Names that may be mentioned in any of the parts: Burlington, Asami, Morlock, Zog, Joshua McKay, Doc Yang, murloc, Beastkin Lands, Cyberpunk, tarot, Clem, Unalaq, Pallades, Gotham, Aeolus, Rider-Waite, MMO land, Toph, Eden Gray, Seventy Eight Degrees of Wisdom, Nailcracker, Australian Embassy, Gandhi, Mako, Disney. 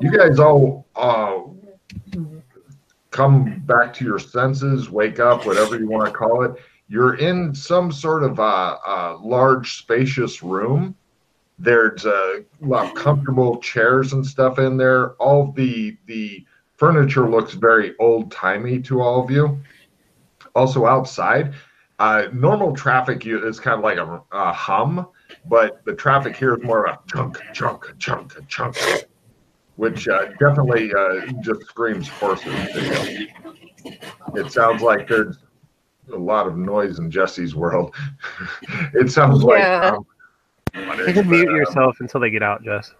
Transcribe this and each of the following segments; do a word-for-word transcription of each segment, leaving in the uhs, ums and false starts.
You guys all uh, come back to your senses, wake up, whatever you want to call it. You're in some sort of a, a large, spacious room. There's a lot of comfortable chairs and stuff in there. All the the furniture looks very old-timey to all of you. Also outside, uh, normal traffic is kind of like a, a hum, but the traffic here is more of a chunk, chunk, chunk, chunk, which uh, definitely uh, just screams horses. It sounds like there's a lot of noise in Jesse's world. It sounds like... Yeah. Um, you can mute yourself until they get out, Jess.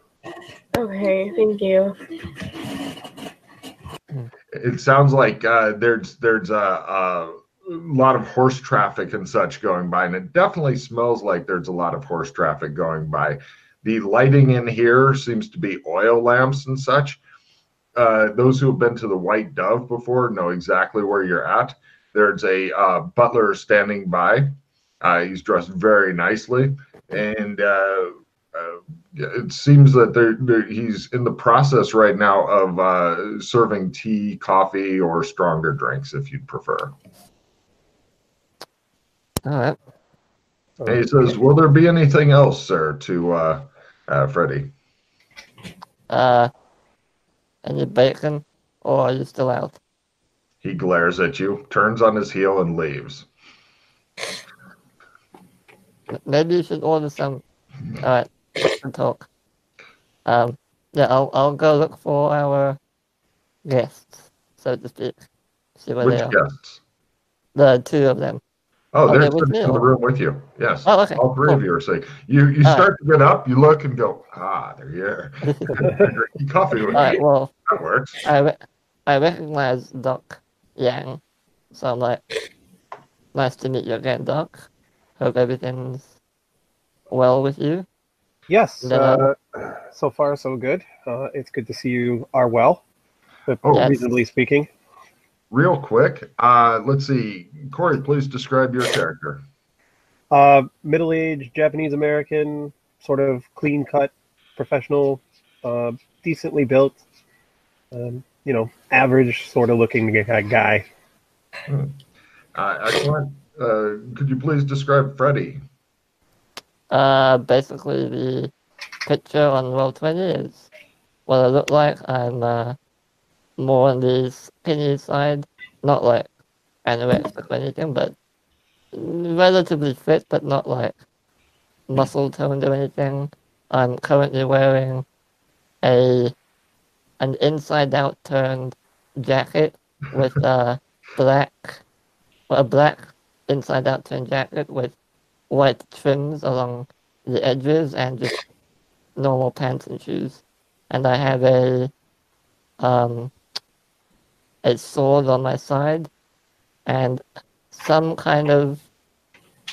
Okay, thank you. It sounds like uh, there's there's a, a lot of horse traffic and such going by, and it definitely smells like there's a lot of horse traffic going by. The lighting in here seems to be oil lamps and such. Uh, those who have been to the White Dove before know exactly where you're at. There's a uh, butler standing by. Uh, he's dressed very nicely, and uh, uh, it seems that they're, they're, he's in the process right now of uh, serving tea, coffee, or stronger drinks, if you'd prefer. All right. And he says, will there be anything else, sir, to uh, uh, Freddie? Uh, any bacon, or are you still out? He glares at you, turns on his heel, and leaves. Maybe you should order some. All right, talk. Um, yeah, I'll I'll go look for our guests, so to speak. See where Which they are. guests? The two of them. Oh, oh they're in the room with you. Yes. Oh, okay. All three cool. of you are saying. You you all start right. to get up. You look and go. Ah, they're here. Drinking coffee with all me. Right, well, that works. I re I recognize Doc Yang, so I'm like, nice to meet you again, Doc. Hope everything's well with you. Yes, uh, so far so good. Uh, it's good to see you are well, oh, reasonably yes. speaking. Real quick, uh, let's see. Corey, please describe your character. Uh, middle-aged Japanese-American, sort of clean-cut, professional, uh, decently built, um, you know, average sort of looking guy. Hmm. Uh, excellent. Uh, could you please describe Freddy? Uh, basically, the picture on roll twenty is what I look like. I'm uh, more on the skinny side, not like anorexic or anything, but relatively fit, but not like muscle toned or anything. I'm currently wearing a an inside out turned jacket with a black a black. inside out turn jacket with white trims along the edges and just normal pants and shoes. And I have a um, a sword on my side and some kind of,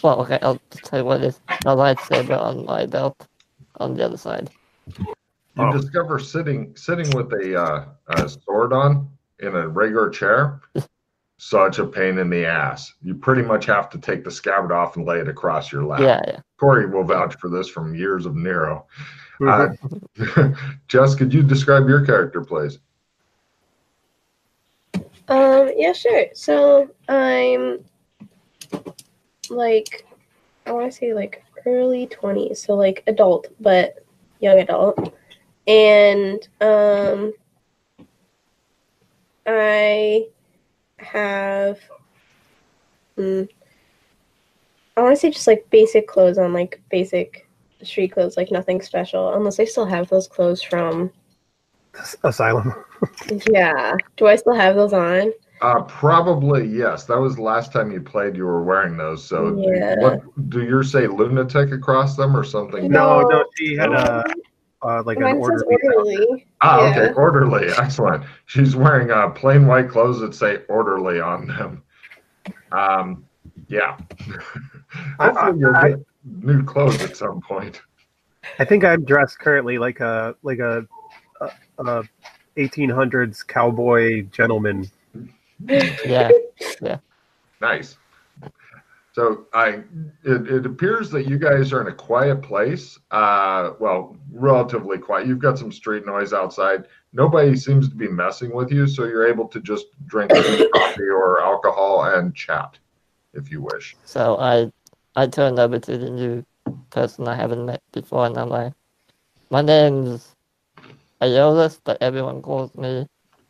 well, okay, I'll just tell you what it is, a lightsaber on my belt on the other side. You oh. discover sitting sitting with a, uh, a sword on in a regular chair. Such a pain in the ass. You pretty much have to take the scabbard off and lay it across your lap. Yeah, yeah. Corey will vouch for this from years of Nero. Uh, Jess, could you describe your character, please? Um, yeah, sure. So I'm like, I want to say like early twenties, so like adult, but young adult. And um, I... have mm, I want to say just like basic clothes on, like basic street clothes, like nothing special, unless I still have those clothes from Asylum. Yeah, do I still have those on? Uh, probably yes. That was the last time you played. You were wearing those, so yeah. do, what, do you say lunatic across them or something? No, no, she had a. Uh, like Mine an orderly. orderly. Ah, yeah. Okay, orderly. Excellent. She's wearing uh, plain white clothes that say "orderly" on them. Um, yeah. I, I, you'll I, get new clothes at some point. I think I'm dressed currently like a like a, a, a eighteen hundreds cowboy gentleman. Yeah. Yeah. Nice. So I, it, it appears that you guys are in a quiet place. Uh, well, relatively quiet. You've got some street noise outside. Nobody seems to be messing with you, so you're able to just drink coffee or alcohol and chat, if you wish. So I, I turned over to the new person I haven't met before, and I'm like, my name's Aeolus, but everyone calls me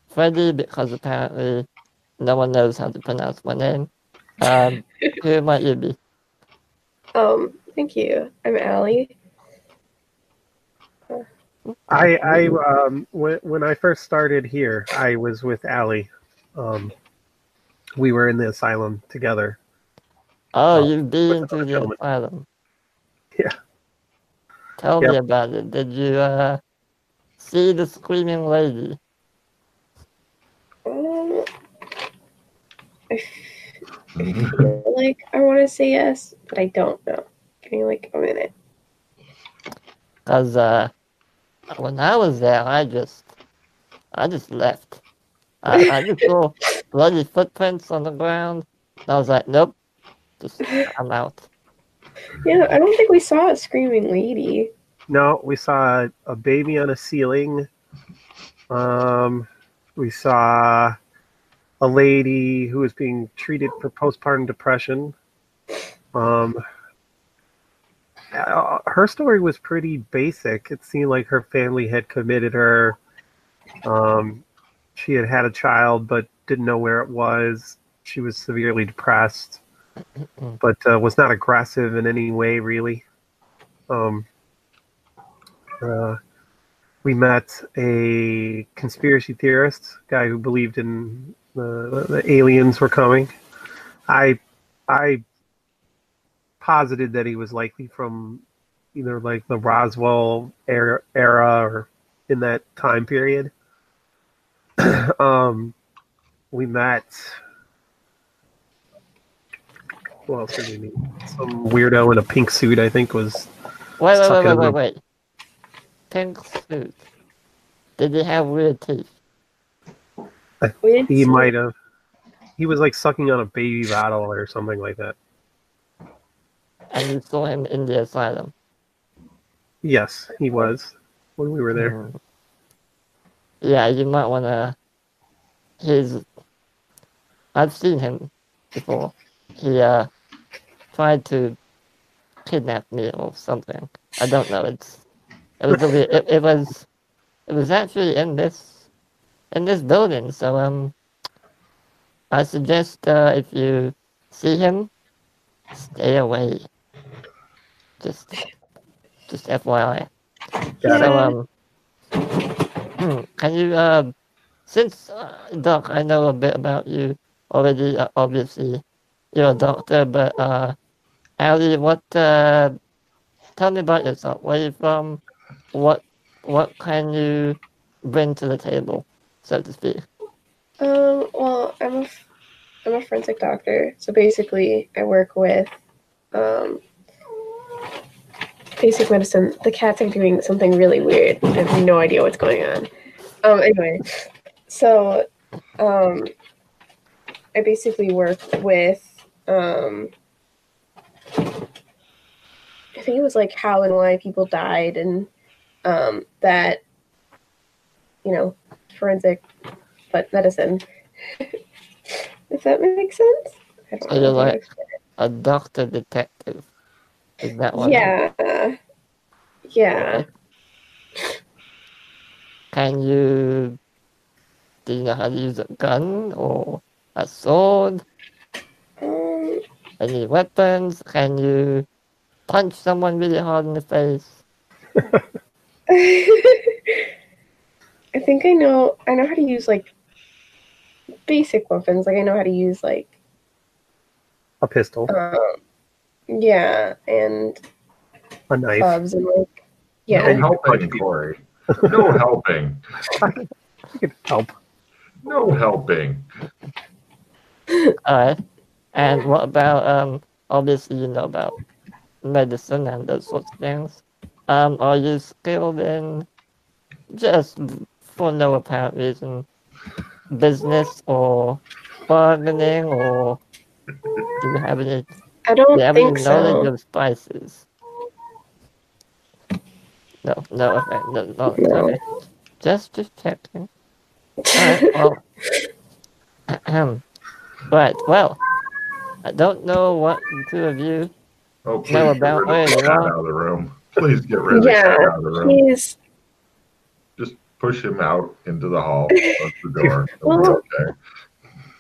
Freddy because apparently no one knows how to pronounce my name. Um, who might you be? Um, thank you. I'm Allie. I, I, um, when, when I first started here, I was with Allie. Um, we were in the asylum together. Oh, um, you've been to the gentleman. asylum. Yeah. Tell yep. me about it. Did you, uh, see the screaming lady? Um, I feel like I want to say yes, but I don't know. Give me like a minute. Because, uh, when I was there, I just, I just left. I, I just saw bloody footprints on the ground. And I was like, nope, just I'm out. Yeah, I don't think we saw a screaming lady. No, we saw a, a baby on a ceiling. Um, we saw a lady who was being treated for postpartum depression. Um. Her story was pretty basic. It seemed like her family had committed her. Um, she had had a child, but didn't know where it was. She was severely depressed, but uh, was not aggressive in any way, really. Um, uh, we met a conspiracy theorist, guy who believed in the, the aliens were coming. I, I. Posited that he was likely from either like the Roswell era, era or in that time period. um, we met. Who else did we meet? Some weirdo in a pink suit, I think, was. Wait, wait, wait, wait, wait, wait. Pink suit. Did he have weird teeth? Weird he suit. might have. He was like sucking on a baby bottle or something like that. And you saw him in the asylum. Yes, he was when we were there. Yeah, you might want to. He's. I've seen him before. He uh, tried to kidnap me or something. I don't know. It's. It was. A, it, it was. It was actually in this, in this building. So um. I suggest uh, if you see him, stay away. Just, just F Y I. Yeah. So, um, can you, uh, since, uh, Doc, I know a bit about you already, uh, obviously, you're a doctor, but, uh, Allie, what, uh, tell me about yourself. Where are you from? What, what can you bring to the table, so to speak? Um, well, I'm a, f I'm a forensic doctor, so basically I work with, um, basic medicine. The cats are doing something really weird. I have no idea what's going on. Um, anyway, so um, I basically work with, um, I think it was like how and why people died, and um, that, you know, forensic, but medicine. Does that make sense? I don't so know you're like a doctor detective. Is that one? Yeah. Right? Yeah. Can you... Do you know how to use a gun or a sword? Um, Any weapons? Can you punch someone really hard in the face? I think I know... I know how to use, like, basic weapons. Like, I know how to use, like... a pistol. Um, yeah, and... a knife. Clubs and, like... Yeah. No helping, Corey. No helping. You can help. No helping. Alright. And what about, um... obviously, you know about medicine and those sorts of things. Um, are you skilled in... just for no apparent reason... business or bargaining, or do you have any I don't think so. Do you have any knowledge of spices? No, no, okay, no, no, no. Okay. Just, just checking. Alright, well. Ahem. Right, well. I don't know what the two of you oh, know about where you are. Out of the room. Please get rid of yeah, the out of the room. Please. Just push him out into the hall. Close the door. Well, okay.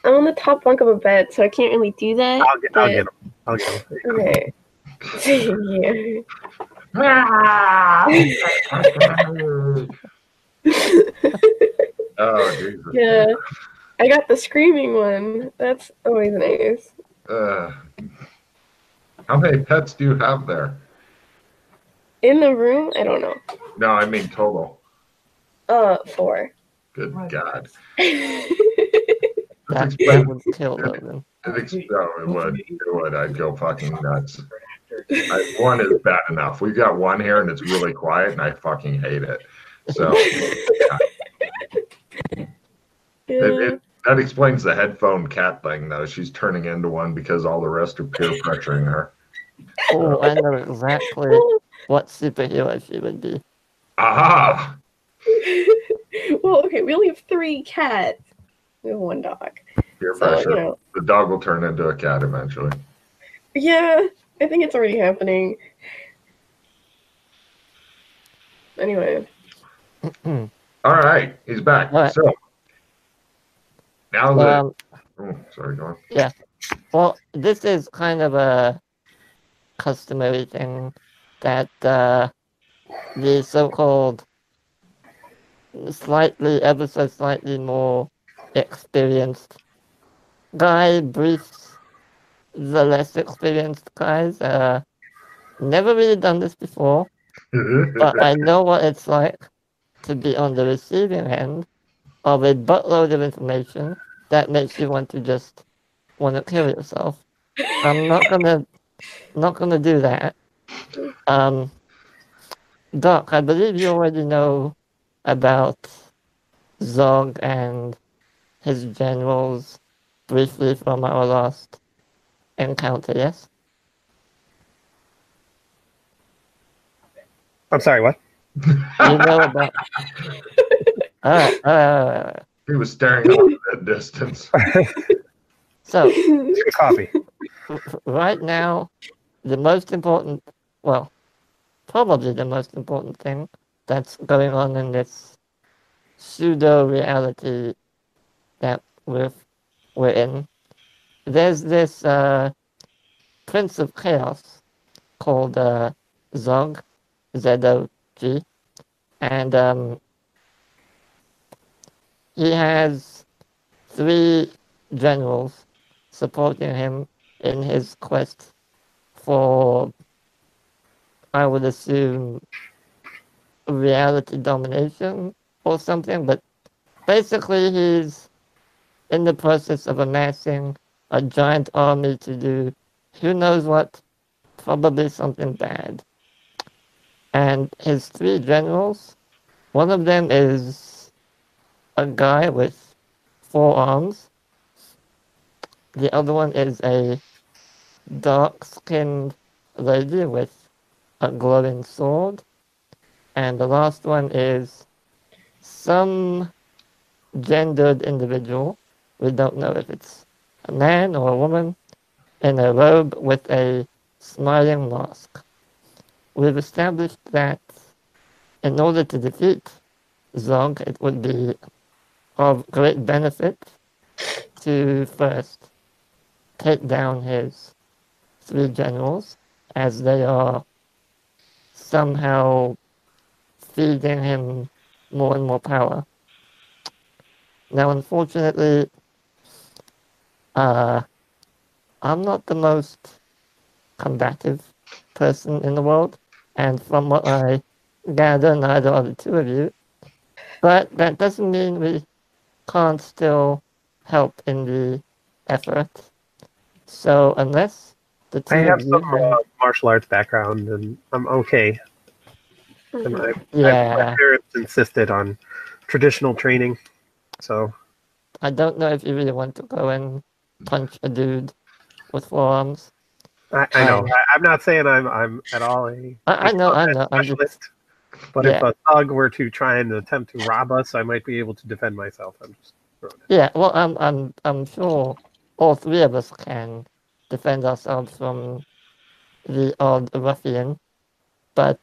I'm on the top bunk of a bed, so I can't really do that. I'll get, but... I'll get him. I'll get him. Okay. Yeah. Oh, Jesus. Yeah. I got the screaming one. That's always nice. Uh, how many pets do you have there? In the room? I don't know. No, I mean total. Uh, four. Good oh, God. That would kill them. No, it would. It would. I'd go fucking nuts. I, one is bad enough. We got one here and it's really quiet and I fucking hate it. So yeah. Yeah. It, it, that explains the headphone cat thing though. She's turning into one because all the rest are peer pressuring her. Oh, I know exactly what superhero she would be. Aha! Well, okay, we only have three cats. We have one dog. Peer so, pressure. You know. The dog will turn into a cat eventually. Yeah. I think it's already happening. Anyway. All right, he's back. Right. So now that um, oh, sorry, go on. Yeah. Well, this is kind of a customary thing that uh, the so-called slightly, ever so slightly more experienced guy briefs the less experienced guys. Uh, never really done this before, but I know what it's like to be on the receiving end of a buttload of information that makes you want to just want to kill yourself. I'm not gonna, not gonna do that. Um, Doc, I believe you already know about Zog and his generals briefly from our last encounter, yes? I'm sorry, what? You know about... uh, uh... He was staring off at that distance. So... Drink coffee. Right now, the most important... Well, probably the most important thing that's going on in this pseudo-reality that we're, we're in. There's this uh, Prince of Chaos called uh, Zog, Z O G, and um, he has three generals supporting him in his quest for, I would assume, reality domination or something, but basically he's in the process of amassing a giant army to do who knows what, probably something bad. And his three generals, one of them is a guy with four arms. The other one is a dark-skinned lady with a glowing sword. And the last one is some gendered individual. We don't know if it's a man or a woman in a robe with a smiling mask. We've established that in order to defeat Zog, it would be of great benefit to first take down his three generals, as they are somehow feeding him more and more power. Now, unfortunately, Uh, I'm not the most combative person in the world, and from what I gather, neither are the two of you. But that doesn't mean we can't still help in the effort. So unless the two I have of you some have... Uh, martial arts background, and I'm okay. And I, yeah. I, my parents insisted on traditional training, so I don't know if you really want to go and punch a dude with forearms. I, I know. Um, I, I'm not saying I'm I'm at all a I, I know, I know. specialist, I'm just, but yeah. if a thug were to try and attempt to rob us, I might be able to defend myself. I'm just throwing it. Yeah, well, I'm I'm I'm sure all three of us can defend ourselves from the odd ruffian, but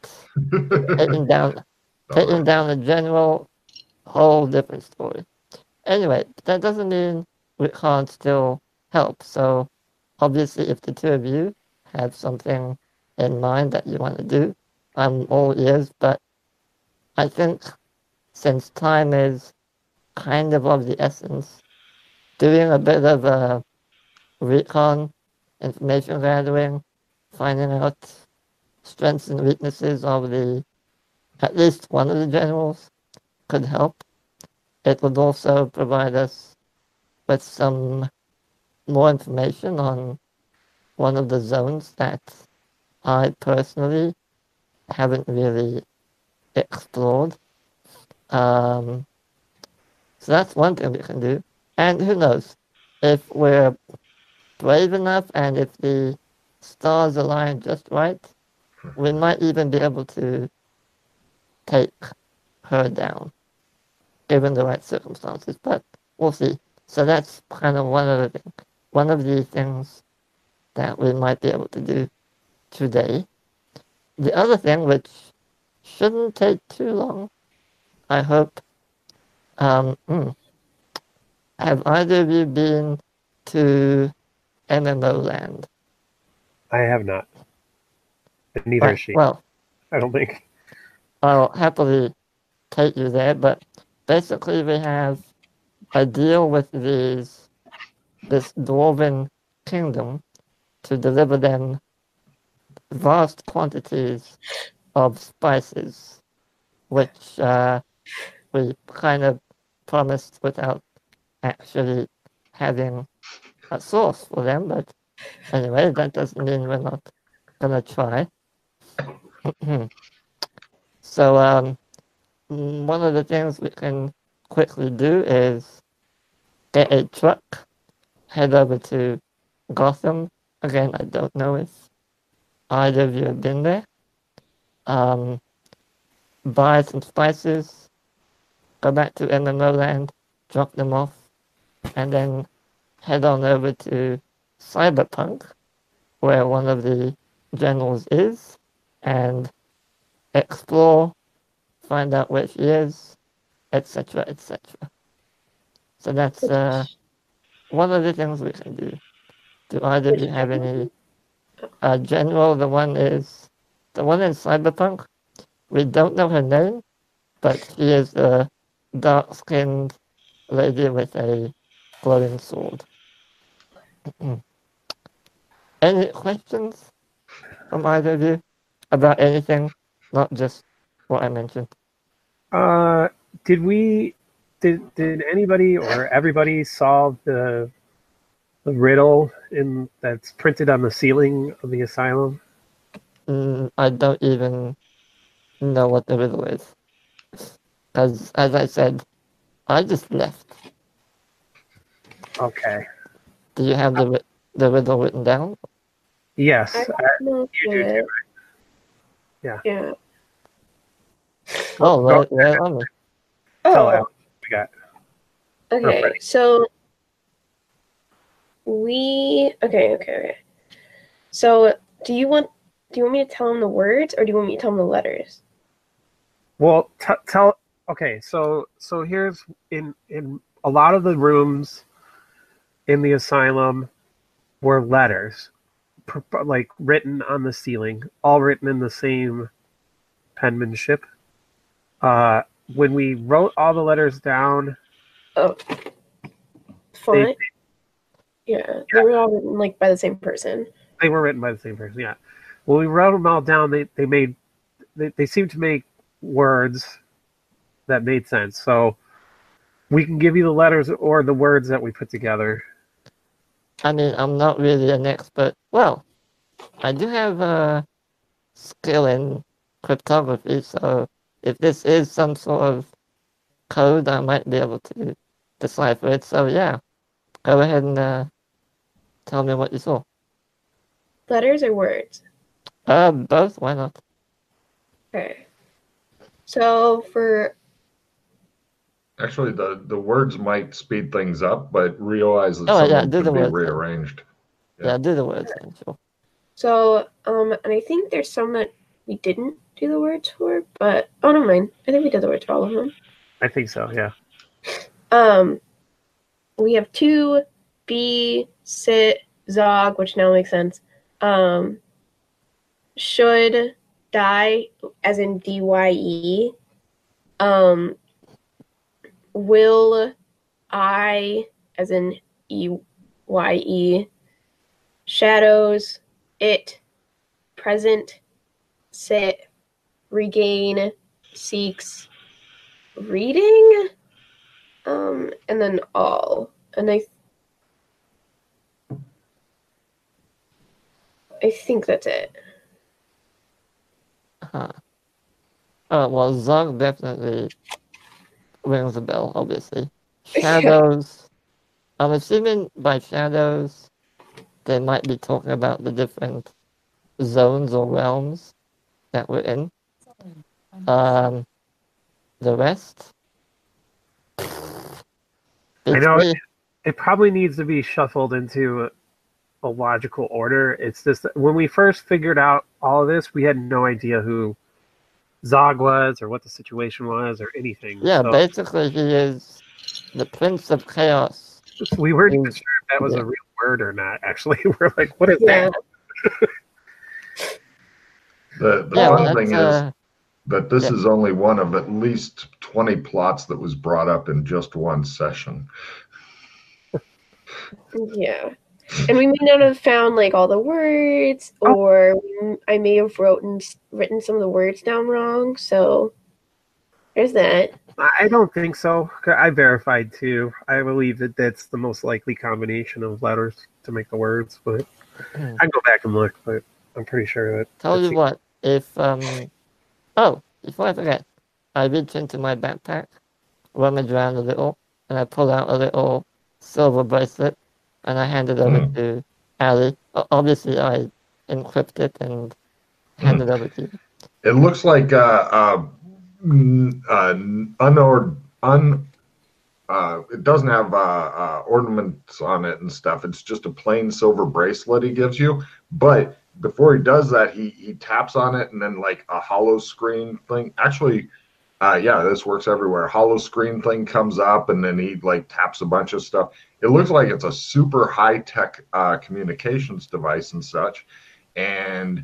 taking down taking down a general, whole different story. Anyway, that doesn't mean we can't still help. So. Obviously, if the two of you have something in mind that you want to do, I'm all ears, but I think since time is kind of of the essence, doing a bit of a recon, information gathering, finding out strengths and weaknesses of the, at least one of the generals could help. It would also provide us with some more information on one of the zones that I personally haven't really explored. Um, so that's one thing we can do. And who knows, if we're brave enough and if the stars align just right, we might even be able to take her down, given the right circumstances, but we'll see. So that's kind of one of the things. One of the things that we might be able to do today. The other thing, which shouldn't take too long, I hope. Um, mm, have either of you been to M M O land? I have not. But neither has she. Well, I don't think. I'll happily take you there, but basically we have a deal with these. This dwarven kingdom to deliver them vast quantities of spices, which uh, we kind of promised without actually having a source for them. But anyway, that doesn't mean we're not going to try. So um, one of the things we can quickly do is get a truck, head over to Gotham. Again, I don't know if either of you have been there. Um, buy some spices, go back to M M O land, drop them off, and then head on over to Cyberpunk, where one of the generals is, and explore, find out where she is, et cetera, et cetera. So that's... Uh, One of the things we can do. Do either of you have any uh, general? The one is the one in Cyberpunk. We don't know her name, but she is a dark-skinned lady with a glowing sword. Any questions from either of you about anything, not just what I mentioned? Uh, did we? Did, did anybody or everybody solve the the riddle in that's printed on the ceiling of the asylum? Mm, I don't even know what the riddle is. Because, as I said, I just left. Okay. Do you have the, the riddle written down? Yes. I don't uh, you do too, right? Yeah. Yeah. Oh, well, oh, yeah. On oh. Out. Got. Okay, oh, so we okay, okay, okay. So do you want do you want me to tell him the words, or do you want me to tell him the letters? Well, t tell okay. So so here's in in a lot of the rooms in the asylum were letters, like written on the ceiling, all written in the same penmanship. Uh. When we wrote all the letters down, oh, fine. They, yeah, yeah, they were all written like by the same person. They were written by the same person. Yeah, when we wrote them all down, they they made they they seemed to make words that made sense. So we can give you the letters or the words that we put together. I mean, I'm not really an expert. Well, I do have a skill in cryptography, so. If this is some sort of code, I might be able to decipher it. So yeah, go ahead and uh, tell me what you saw. Letters or words? Uh, both. Why not? Okay. So for... Actually, the, the words might speed things up, but realize that oh, something yeah, do could the be words. rearranged. Yeah. yeah, do the words. Sure. Sure. So, um, and I think there's some that we didn't do the words for, but... Oh, never mind. I think we did the words for all of them. I think so, yeah. Um, we have two, be, sit, Zog, which now makes sense. Um, should, die, as in D Y E. Um, will, I, as in E Y E. Shadows, it, present, sit, regain, seeks, reading, um, and then all. And I, th I think that's it. Uh-huh. Uh, well, Zog definitely rings the bell, obviously. Shadows, I'm assuming by shadows, they might be talking about the different zones or realms that we're in. Um, the rest? I know, it, it probably needs to be shuffled into a logical order. It's just that when we first figured out all of this, we had no idea who Zog was or what the situation was or anything. Yeah, so basically he is the Prince of Chaos. We weren't even sure if that was yeah. a real word or not, actually. We're like, what is yeah. that? The, the yeah, fun thing uh, is that this yeah. is only one of at least twenty plots that was brought up in just one session. Yeah. And we may not have found, like, all the words, or oh. I may have wrote and written some of the words down wrong, so there's that. I don't think so. I verified, too. I believe that that's the most likely combination of letters to make the words, but I can go back and look, but I'm pretty sure that... Tell you what, if, um... oh, before I forget, I reach into my backpack, rummage around a little, and I pull out a little silver bracelet, and I hand it over mm. to Ali. Obviously, I encrypt it and hand mm. it over to you. It looks like uh, uh, uh, unord un. Uh, it doesn't have uh, uh, ornaments on it and stuff. It's just a plain silver bracelet he gives you. But before he does that, he he taps on it, and then like a hollow screen thing. Actually, uh, yeah, this works everywhere. Hollow screen thing comes up, and then he like taps a bunch of stuff. It looks like it's a super high-tech uh, communications device and such. And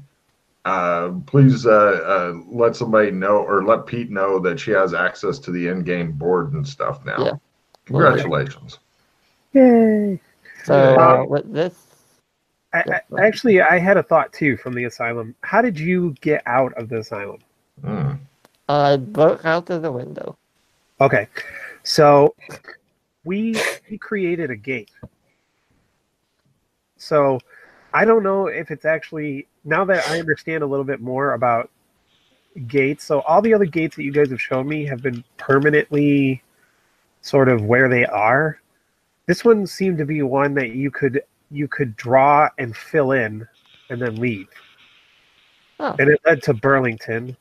uh, please uh, uh, let somebody know, or let Pete know, that she has access to the in-game board and stuff now. Yeah. Congratulations. Yay. So uh, with this... I, I, actually, I had a thought, too, from the asylum. How did you get out of the asylum? Mm. I broke out of the window. Okay. So... We, we created a gate. So I don't know if it's actually... Now that I understand a little bit more about gates, so all the other gates that you guys have shown me have been permanently sort of where they are. This one seemed to be one that you could you could draw and fill in and then leave. Oh. And it led to Burlington.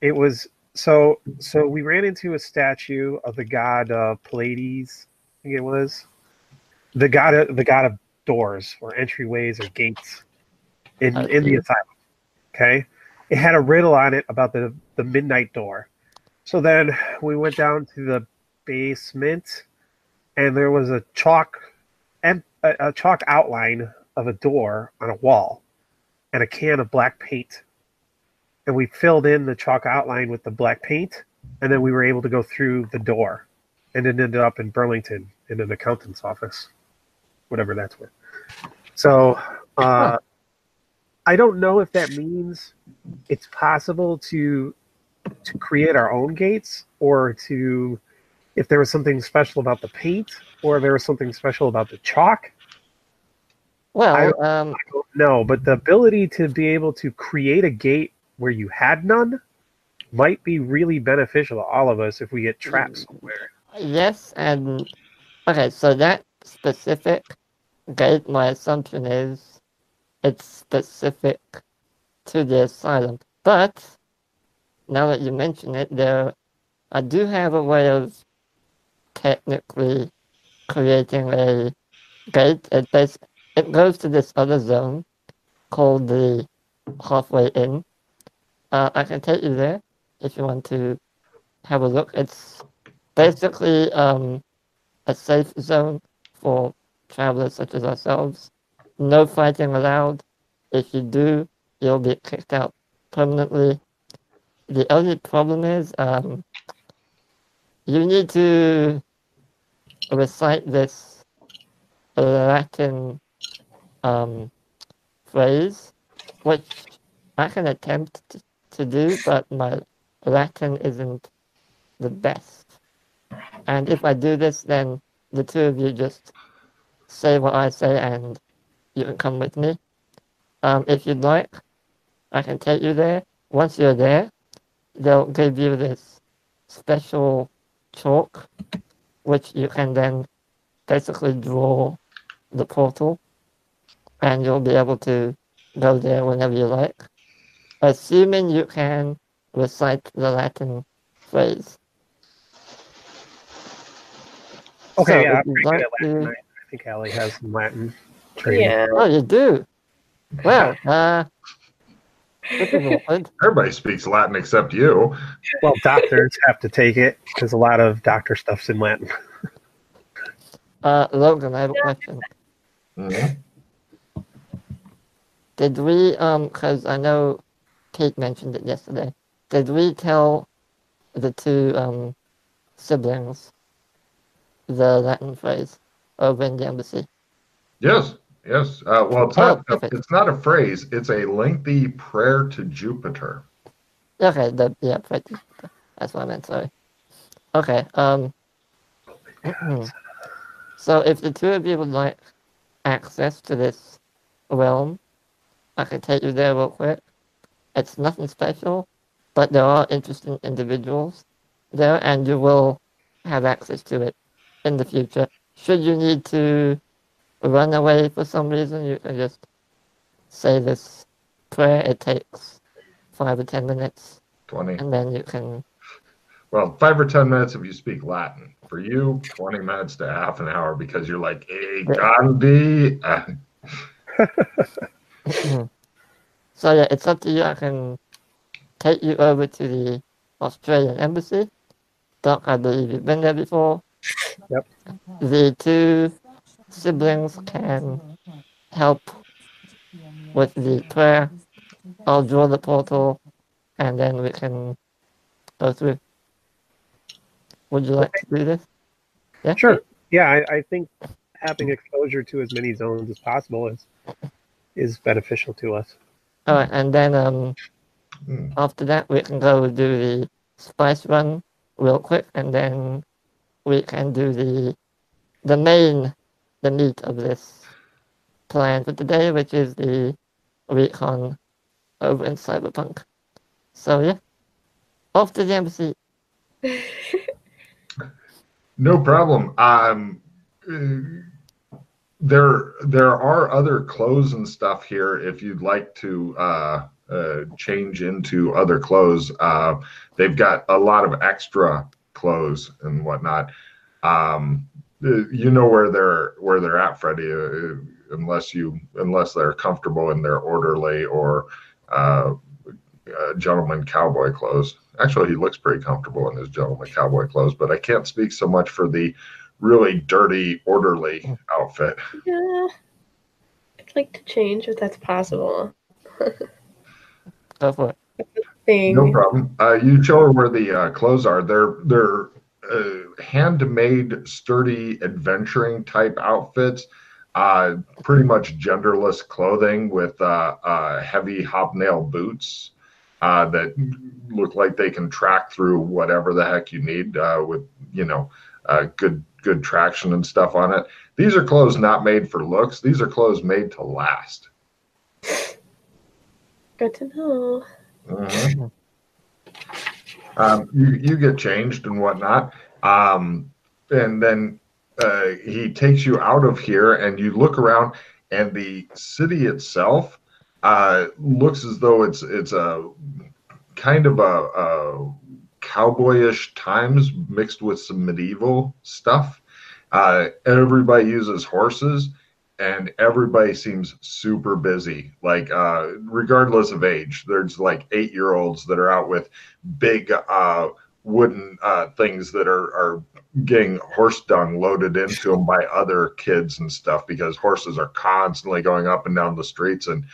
It was... So, so we ran into a statue of the god uh, Pallades, I think it was the god of the god of doors or entryways or gates in I in see. the asylum. Okay, it had a riddle on it about the the midnight door. So then we went down to the basement, and there was a chalk a, a chalk outline of a door on a wall, and a can of black paint. And we filled in the chalk outline with the black paint, and then we were able to go through the door, and it ended up in Burlington in an accountant's office, whatever that's worth. So uh, I don't know if that means it's possible to to create our own gates, or to if there was something special about the paint, or if there was something special about the chalk. Well, I, um... I don't know, but the ability to be able to create a gate where you had none might be really beneficial to all of us if we get trapped somewhere. Yes, and okay, so that specific gate, my assumption is it's specific to the asylum. But, now that you mention it, there, I do have a way of technically creating a gate. It, it goes to this other zone called the Halfway Inn. Uh, I can take you there if you want to have a look. It's basically um, a safe zone for travelers such as ourselves. No fighting allowed. If you do, you'll be kicked out permanently. The only problem is um, you need to recite this Latin um, phrase, which I can attempt to, to do, but my Latin isn't the best. And if I do this, then the two of you just say what I say and you can come with me. Um, if you'd like, I can take you there. Once you're there, they'll give you this special chalk, which you can then basically draw the portal, and you'll be able to go there whenever you like, assuming you can recite the Latin phrase. Okay, so yeah, I'm pretty like good at Latin. To... I think Allie has some Latin training. Yeah. Oh, you do? Well, uh... everybody speaks Latin except you. Well, doctors have to take it because a lot of doctor stuff's in Latin. uh, Logan, I have a question. Mm-hmm. Did we, um, because I know Pete mentioned it yesterday, did we tell the two um, siblings the Latin phrase over in the embassy? Yes. Yes. Uh, well, it's not, oh, it's not a phrase. It's a lengthy prayer to Jupiter. Okay. The, yeah. That's what I meant. Sorry. Okay. Um. Oh so if the two of you would like access to this realm, I can take you there real quick. It's nothing special, but there are interesting individuals there, and you will have access to it in the future. Should you need to run away for some reason, you can just say this prayer. It takes five or ten minutes. Twenty. And then you can... Well, five or ten minutes if you speak Latin. For you, twenty minutes to half an hour because you're like, hey, Gandhi! So yeah, it's up to you. I can take you over to the Australian Embassy. Doc, I believe you've been there before. Yep. The two siblings can help with the prayer. I'll draw the portal, and then we can go through. Would you like okay. to do this? Yeah? Sure. Yeah, I, I think having exposure to as many zones as possible is is beneficial to us. All right, and then um, mm. after that, we can go do the spice run real quick, and then we can do the the main. the meat of this plan for today, which is the recon over in Cyberpunk. So yeah, off to the embassy. No problem. Um, there there are other clothes and stuff here if you'd like to uh, uh, change into other clothes. Uh, they've got a lot of extra clothes and whatnot. Um, You know where they're where they're at, Freddie. Uh, unless you unless they're comfortable in their orderly or uh, uh, gentleman cowboy clothes. Actually, he looks pretty comfortable in his gentleman cowboy clothes. But I can't speak so much for the really dirty orderly outfit. Yeah, I'd like to change if that's possible. That's what. No problem. Uh, you show her where the uh, clothes are. They're they're. Uh, handmade, sturdy, adventuring type outfits, uh, pretty much genderless clothing with uh, uh, heavy hobnail boots uh, that look like they can track through whatever the heck you need uh, with, you know, uh, good good traction and stuff on it. These are clothes not made for looks. These are clothes made to last. Good to know. Mm-hmm. Um, you, you get changed and whatnot, um, and then uh, he takes you out of here, and you look around, and the city itself uh, looks as though it's it's a kind of a, a cowboyish times mixed with some medieval stuff. Uh, everybody uses horses, and everybody seems super busy. Like uh, regardless of age, there's like eight-year-olds that are out with big uh, wooden uh, things that are, are getting horse dung loaded into them by other kids and stuff, because horses are constantly going up and down the streets, and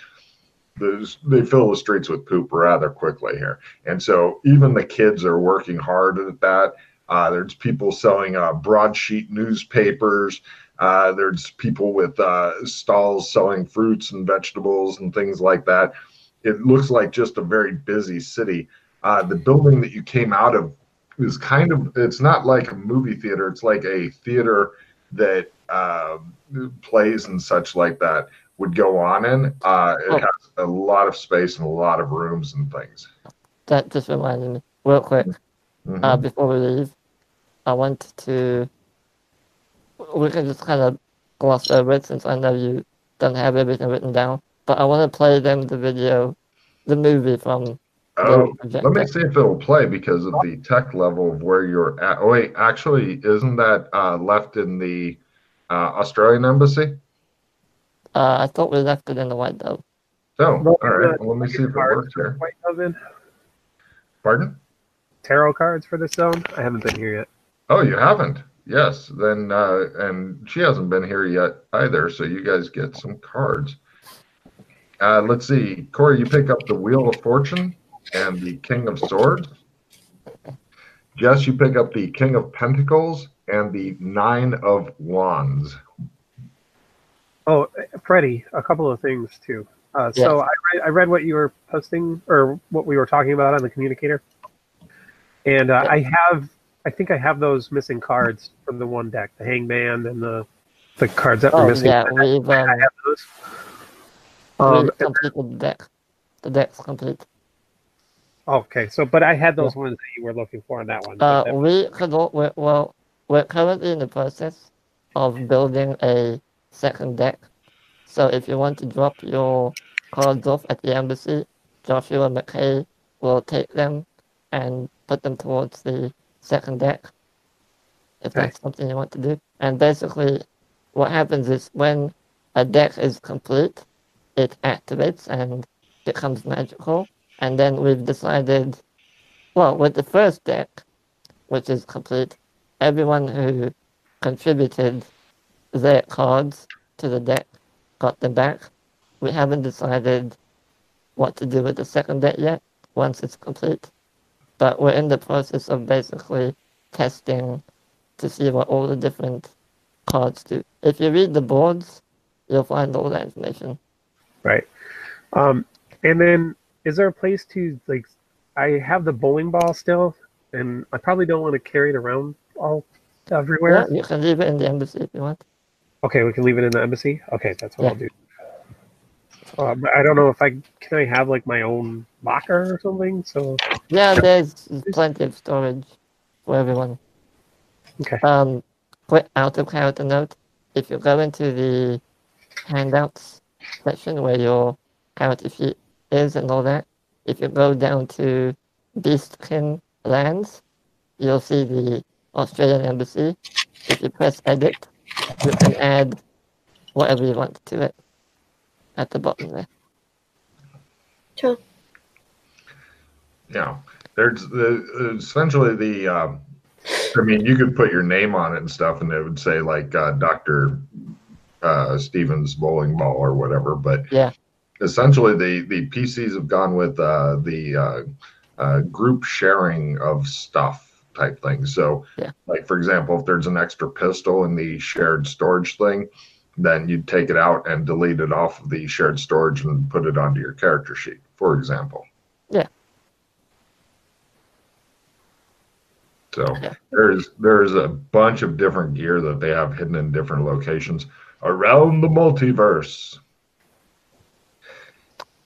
they fill the streets with poop rather quickly here. And so even the kids are working hard at that. Uh, there's people selling uh, broadsheet newspapers. Uh, there's people with uh, stalls selling fruits and vegetables and things like that. It looks like just a very busy city. Uh, the building that you came out of is kind of, it's not like a movie theater. It's like a theater that uh, plays and such like that would go on in. Uh, it oh. has a lot of space and a lot of rooms and things. That just reminded me, real quick, mm-hmm. uh, before we leave, I want to, we can just kind of gloss over it since I know you don't have everything written down, but I want to play them the video, the movie from... Oh, let me see if it'll play because of the tech level of where you're at. Oh, wait, actually, isn't that uh, left in the uh, Australian Embassy? Uh, I thought we left it in the White Dove. Oh, all right. Well, let me see if it works here. White Dove in. Pardon? Tarot cards for this zone? I haven't been here yet. Oh, you haven't? Yes. Then, uh, and she hasn't been here yet either, so you guys get some cards. Uh, let's see. Corey, you pick up the Wheel of Fortune and the King of Swords. Jess, you pick up the King of Pentacles and the Nine of Wands. Oh, Freddie, a couple of things too. Uh, yes. So I read, I read what you were posting or what we were talking about on the communicator, and uh, I have, I think I have those missing cards from the one deck, the Hangman and the the cards that oh, were missing. Yeah, we've, I, um, I have those. Um, we've completed the deck. The deck's complete. Okay, so but I had those yeah. ones that you were looking for on that one. Uh, that we could, we're, well, we're currently in the process of building a second deck. So if you want to drop your cards off at the embassy, Joshua McKay will take them and put them towards the second deck, if okay. that's something you want to do. And basically, what happens is when a deck is complete, it activates and becomes magical. And then we've decided, well, with the first deck, which is complete, everyone who contributed their cards to the deck got them back. We haven't decided what to do with the second deck yet, once it's complete. But we're in the process of basically testing to see what all the different cards do. If you read the boards, you'll find all that information. Right. Um, and then... Is there a place to, like, I have the bowling ball still, and I probably don't want to carry it around all everywhere. Yeah, you can leave it in the embassy if you want. Okay, we can leave it in the embassy? Okay, that's what yeah. I'll do. Um, I don't know if I, can I have, like, my own locker or something? So yeah, there's plenty of storage for everyone. Okay. Um, quick out-of-character note, if you go into the handouts section where your character sheet is and all that, if you go down to Beastkin Lands, you'll see the Australian Embassy. If you press edit, you can add whatever you want to it at the bottom there. Sure. Yeah, there's the, essentially the, um, I mean, you could put your name on it and stuff, and it would say like uh, Doctor Uh, Stevens Bowling Ball or whatever, but yeah. Essentially, the, the P Cs have gone with uh, the uh, uh, group sharing of stuff type thing. So, yeah. like, for example, if there's an extra pistol in the shared storage thing, then you'd take it out and delete it off of the shared storage and put it onto your character sheet, for example. Yeah. So yeah. there's there's a bunch of different gear that they have hidden in different locations around the multiverse.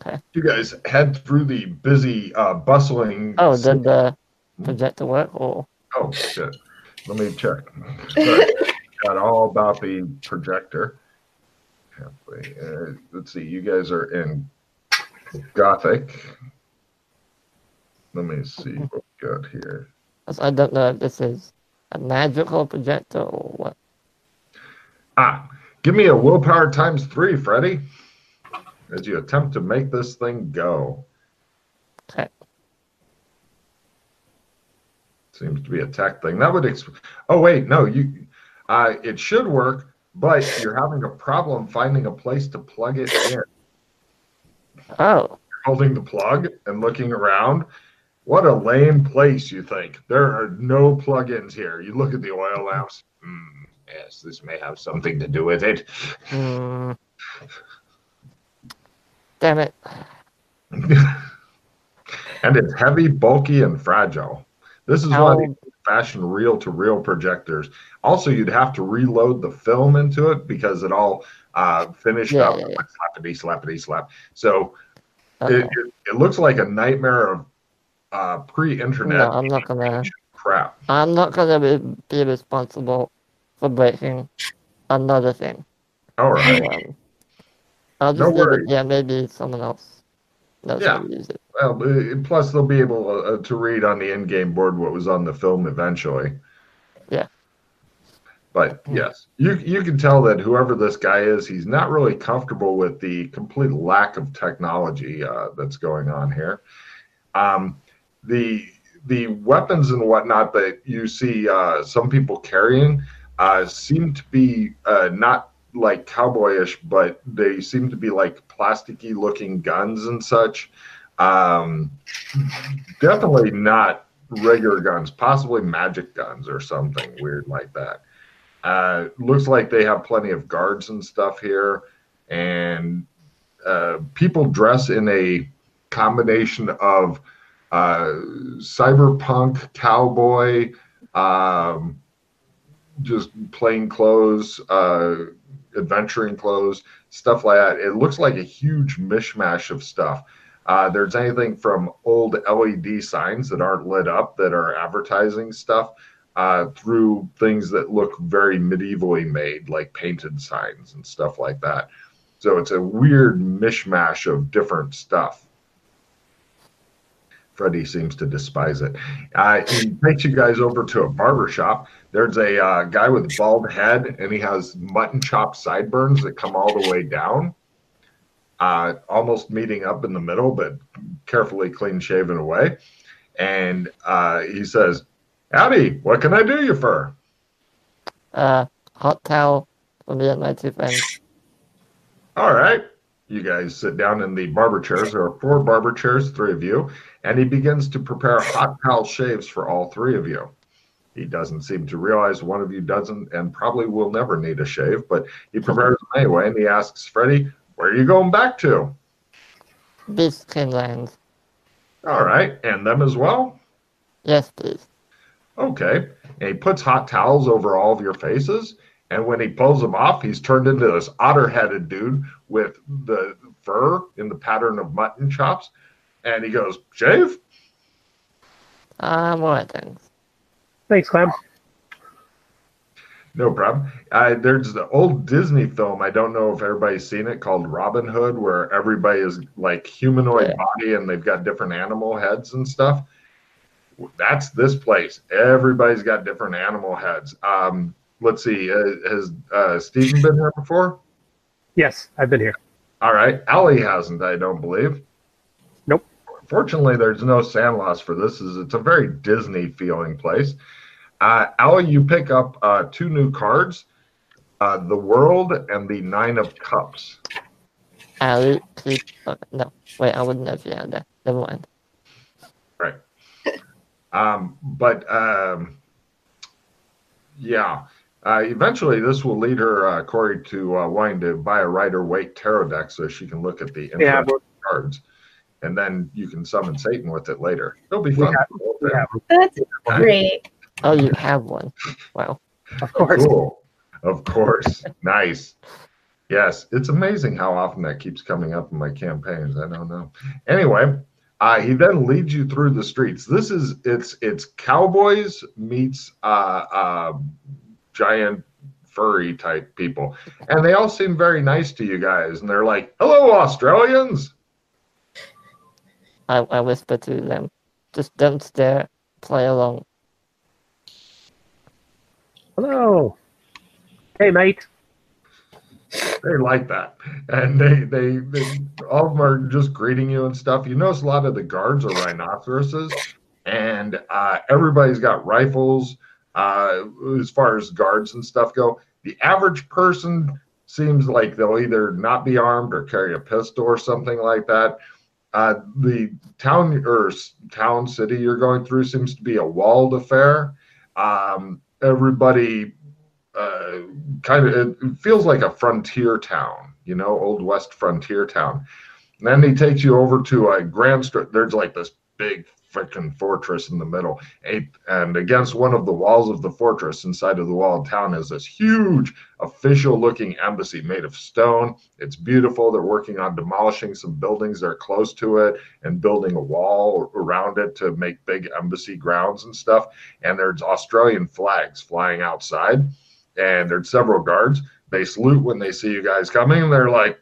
Okay. You guys head through the busy, uh, bustling... Oh, did the projector work? Or... Oh, shit. Let me check. Sorry. Got all about the projector. halfway. Uh, let's see. You guys are in Gothic. Let me see what we got here. I don't know if this is a magical projector or what. Ah, give me a willpower times three, Freddy, as you attempt to make this thing go. Okay. Seems to be a tech thing. That would exp oh wait, no, you uh it should work, but you're having a problem finding a place to plug it in. Oh. You're holding the plug and looking around. What a lame place, you think. There are no plug-ins here. You look at the oil lamps. Mm, yes, this may have something to do with it. Mm. Damn it. And it's heavy, bulky, and fragile. This is why they fashion reel-to-reel projectors. Also, you'd have to reload the film into it because it all uh, finished yeah, up. Yeah, yeah. Slappity, slappity, slap. So okay. it, it, it looks like a nightmare of uh, pre-internet no, I'm not gonna, crap. I'm not going to be responsible for breaking another thing. All right. Um, I'll just leave it. Yeah, maybe someone else. That's yeah. Use it. Well, plus they'll be able uh, to read on the in-game board what was on the film eventually. Yeah. But yes, you you can tell that whoever this guy is, he's not really comfortable with the complete lack of technology uh, that's going on here. Um, the the weapons and whatnot that you see uh, some people carrying uh, seem to be uh, not like cowboyish, but they seem to be like plasticky looking guns and such. Um, definitely not regular guns, possibly magic guns or something weird like that. Uh, looks like they have plenty of guards and stuff here, and uh, people dress in a combination of uh, cyberpunk, cowboy, um, just plain clothes, uh, adventuring clothes, stuff like that. It looks like a huge mishmash of stuff. Uh, there's anything from old L E D signs that aren't lit up that are advertising stuff uh, through things that look very medievally made, like painted signs and stuff like that. So it's a weird mishmash of different stuff. Freddy seems to despise it. Uh, he takes you guys over to a barber shop. There's a uh, guy with a bald head, and he has mutton chop sideburns that come all the way down, uh, almost meeting up in the middle, but carefully clean shaven away. And uh, he says, "Howdy, what can I do you for?" Uh, hot towel for me and my two friends. All right. You guys sit down in the barber chairs. There are four barber chairs, three of you, and he begins to prepare hot towel shaves for all three of you. He doesn't seem to realize one of you doesn't and probably will never need a shave, but he prepares them anyway, and he asks Freddy, "Where are you going back to?" Beastkin Lands. All right, and them as well? Yes, please. Okay, and he puts hot towels over all of your faces. And when he pulls them off, he's turned into this otter-headed dude with the fur in the pattern of mutton chops. And he goes, "Shave?" Um, all right, thanks. Thanks, Clem. No problem. Uh, there's the old Disney film, I don't know if everybody's seen it, called Robin Hood, where everybody is like humanoid yeah. body and they've got different animal heads and stuff. That's this place. Everybody's got different animal heads. Um... Let's see, uh, has uh, Stephen been here before? Yes, I've been here. All right. Allie hasn't, I don't believe. Nope. Fortunately, there's no sand loss for this. It's a very Disney-feeling place. Uh, Allie, you pick up uh, two new cards, uh, the World and the Nine of Cups. Allie, please. Oh, no, wait, I wouldn't have found that. Never mind. Right. Um, but, um, yeah. Uh, eventually, this will lead her, uh, Corey, to uh, wanting to buy a Rider-Waite tarot deck so she can look at the yeah, cards, and then you can summon Satan with it later. It'll be fun. Have, have. That's great. Oh, you have one. Wow. Of course. Cool. Of course. Nice. Yes, it's amazing how often that keeps coming up in my campaigns. I don't know. Anyway, uh, he then leads you through the streets. This is it's it's cowboys meets. Uh, uh, giant furry type people. And they all seem very nice to you guys. And they're like, hello, Australians. I, I whisper to them, just don't stare, play along. Hello. Hey, mate. They like that. And they, they, they all of them are just greeting you and stuff. You notice a lot of the guards are rhinoceroses. And uh, everybody's got rifles uh, as far as guards and stuff go. The average person seems like they'll either not be armed or carry a pistol or something like that. Uh, the town or town city you're going through seems to be a walled affair. Um, everybody uh, kind of, it feels like a frontier town, you know, old west frontier town. And then he takes you over to a grand strip. There's like this big freaking fortress in the middle, and against one of the walls of the fortress, inside of the wall of town, is this huge official looking embassy made of stone. It's beautiful. They're working on demolishing some buildings that are close to it and building a wall around it to make big embassy grounds and stuff. And there's Australian flags flying outside, and there's several guards. They salute when they see you guys coming, and they're like,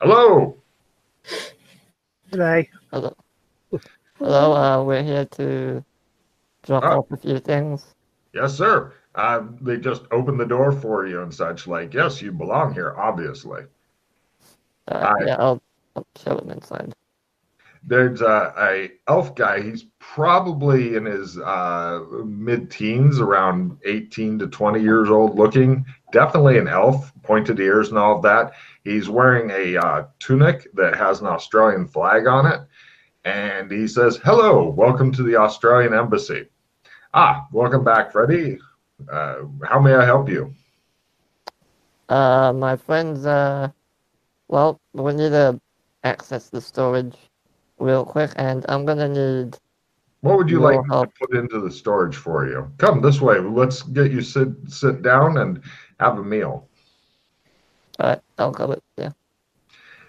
hello. G'day. Hello. Hello, uh, we're here to drop oh. off a few things. Yes, sir. Uh, they just opened the door for you and such. Like, yes, you belong here, obviously. Uh, I, yeah, I'll, I'll show them inside. There's uh, a elf guy. He's probably in his uh, mid-teens, around eighteen to twenty years old looking. Definitely an elf, pointed ears and all of that. He's wearing a uh, tunic that has an Australian flag on it. And he says, hello, welcome to the Australian Embassy. Ah, welcome back, Freddie. Uh, how may I help you? Uh, my friends, uh, well, we need to access the storage real quick, and I'm going to need What would you like help. to put into the storage for you? Come this way. Let's get you sit sit down and have a meal. All right, I'll go with you. Yeah.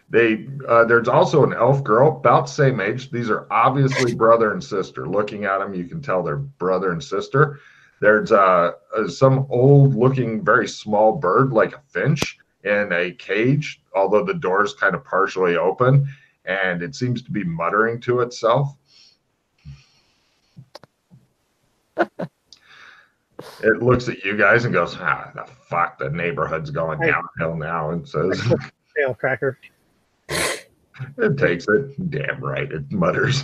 They, uh, there's also an elf girl, about the same age. These are obviously brother and sister. Looking at them, you can tell they're brother and sister. There's uh, some old-looking, very small bird, like a finch, in a cage, although the door's kind of partially open, and it seems to be muttering to itself. It looks at you guys and goes, ah, the fuck, the neighborhood's going downhill now, and says... Nailcracker. It takes it. Damn right, it mutters.